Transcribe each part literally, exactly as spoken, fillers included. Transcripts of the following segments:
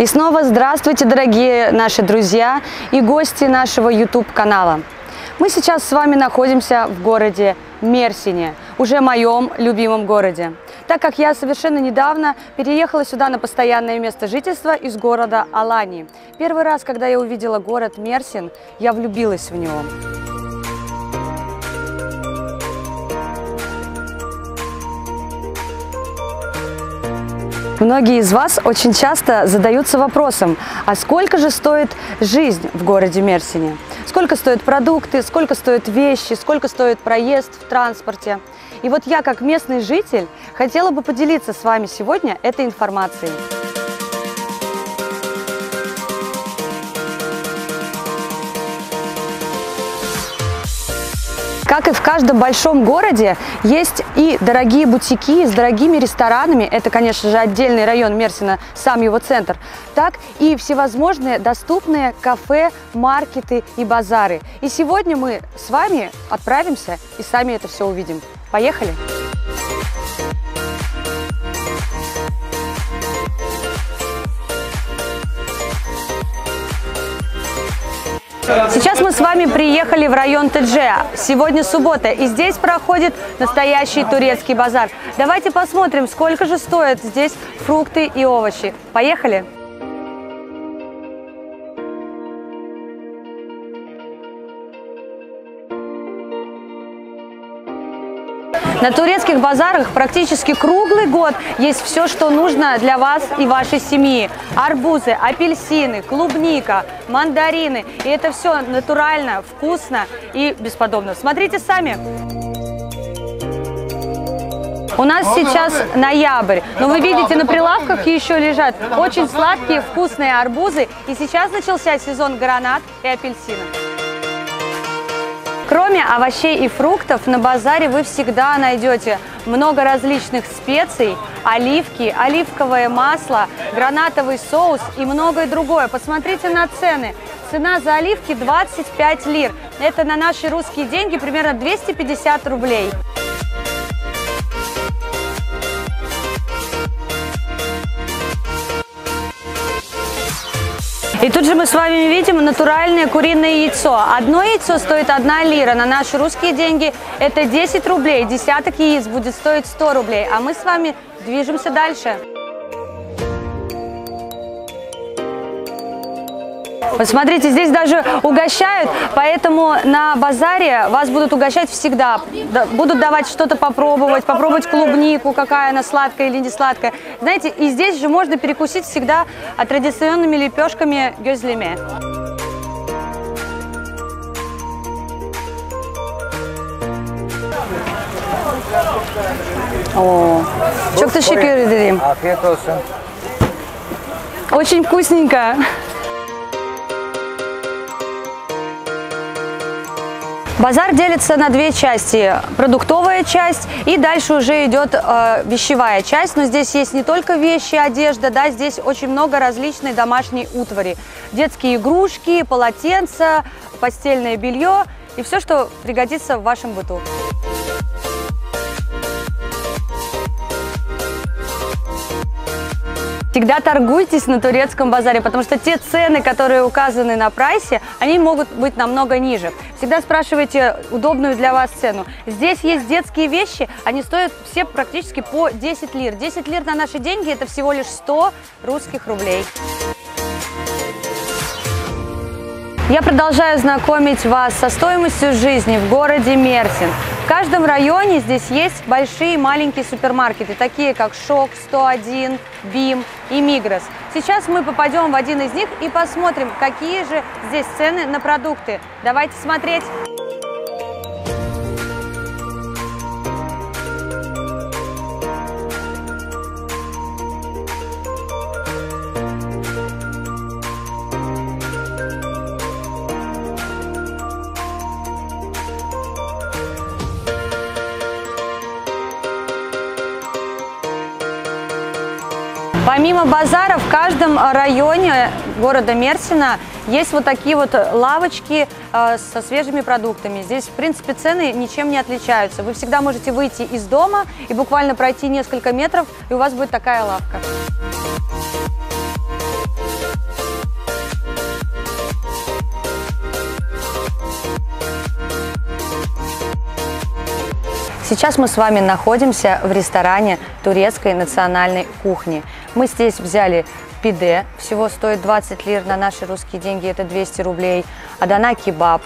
И снова здравствуйте, дорогие наши друзья и гости нашего YouTube-канала. Мы сейчас с вами находимся в городе Мерсине, уже моем любимом городе, так как я совершенно недавно переехала сюда на постоянное место жительства из города Алании. Первый раз, когда я увидела город Мерсин, я влюбилась в него. Многие из вас очень часто задаются вопросом, а сколько же стоит жизнь в городе Мерсине? Сколько стоят продукты, сколько стоят вещи, сколько стоит проезд в транспорте? И вот я, как местный житель, хотела бы поделиться с вами сегодня этой информацией. Как и в каждом большом городе, есть и дорогие бутики с дорогими ресторанами, это, конечно же, отдельный район Мерсина, сам его центр, так и всевозможные доступные кафе, маркеты и базары. И сегодня мы с вами отправимся и сами это все увидим. Поехали! Сейчас мы с вами приехали в район Теджа. Сегодня суббота, и здесь проходит настоящий турецкий базар. Давайте посмотрим, сколько же стоят здесь фрукты и овощи. Поехали! На турецких базарах практически круглый год есть все, что нужно для вас и вашей семьи. Арбузы, апельсины, клубника, мандарины. И это все натурально, вкусно и бесподобно. Смотрите сами. У нас сейчас ноябрь, но вы видите, на прилавках еще лежат очень сладкие, вкусные арбузы. И сейчас начался сезон гранат и апельсинов. Кроме овощей и фруктов, на базаре вы всегда найдете много различных специй, оливки, оливковое масло, гранатовый соус и многое другое. Посмотрите на цены. Цена за оливки двадцать пять лир. Это на наши русские деньги примерно двести пятьдесят рублей. И тут же мы с вами видим натуральное куриное яйцо. Одно яйцо стоит одна лира, на наши русские деньги это десять рублей. Десяток яиц будет стоить сто рублей. А мы с вами движемся дальше. Посмотрите, здесь даже угощают, поэтому на базаре вас будут угощать всегда. Будут давать что-то попробовать, попробовать клубнику, какая она сладкая или не сладкая. Знаете, и здесь же можно перекусить всегда традиционными лепешками гёзлеме. О, çok teşekkür ederim. Очень вкусненько. Базар делится на две части – продуктовая часть и дальше уже идет э, вещевая часть. Но здесь есть не только вещи, одежда, да, здесь очень много различной домашней утвари. Детские игрушки, полотенца, постельное белье и все, что пригодится в вашем быту. Всегда торгуйтесь на турецком базаре, потому что те цены, которые указаны на прайсе, они могут быть намного ниже. Всегда спрашивайте удобную для вас цену. Здесь есть детские вещи, они стоят все практически по десять лир. десять лир на наши деньги – это всего лишь сто русских рублей. Я продолжаю знакомить вас со стоимостью жизни в городе Мерсин. В каждом районе здесь есть большие и маленькие супермаркеты, такие как Шок сто один, Бим и Мигрос. Сейчас мы попадем в один из них и посмотрим, какие же здесь цены на продукты. Давайте смотреть. Помимо базара, в каждом районе города Мерсина есть вот такие вот лавочки со свежими продуктами. Здесь, в принципе, цены ничем не отличаются. Вы всегда можете выйти из дома и буквально пройти несколько метров, и у вас будет такая лавка. Сейчас мы с вами находимся в ресторане турецкой национальной кухни. Мы здесь взяли пиде, всего стоит двадцать лир, на наши русские деньги это двести рублей. Адана кебаб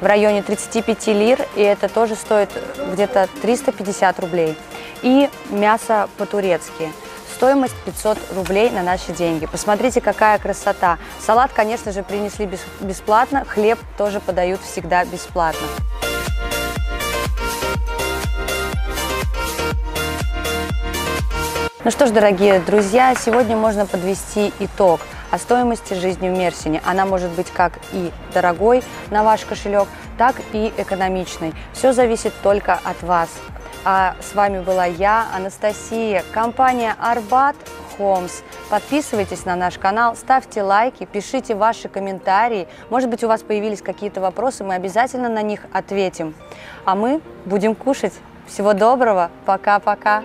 в районе тридцати пяти лир, и это тоже стоит где-то триста пятьдесят рублей. И мясо по-турецки. Стоимость пятьсот рублей на наши деньги. Посмотрите, какая красота. Салат, конечно же, принесли бесплатно, хлеб тоже подают всегда бесплатно. Ну что ж, дорогие друзья, сегодня можно подвести итог о стоимости жизни в Мерсине. Она может быть как и дорогой на ваш кошелек, так и экономичной. Все зависит только от вас. А с вами была я, Анастасия, компания Arbat Homes. Подписывайтесь на наш канал, ставьте лайки, пишите ваши комментарии. Может быть, у вас появились какие-то вопросы, мы обязательно на них ответим. А мы будем кушать. Всего доброго, пока-пока!